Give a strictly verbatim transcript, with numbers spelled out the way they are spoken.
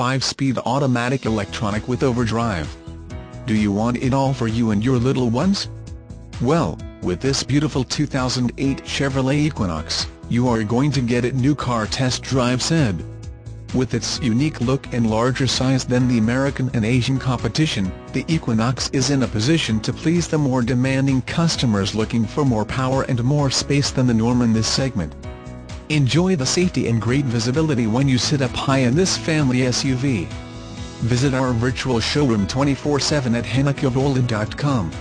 five-speed automatic electronic with overdrive. Do you want it all for you and your little ones? Well, with this beautiful two thousand eight Chevrolet Equinox, you are going to get it. New car test drive said. With its unique look and larger size than the American and Asian competition, the Equinox is in a position to please the more demanding customers looking for more power and more space than the norm in this segment. Enjoy the safety and great visibility when you sit up high in this family S U V. Visit our virtual showroom twenty-four seven at hennach chevrolet dot com.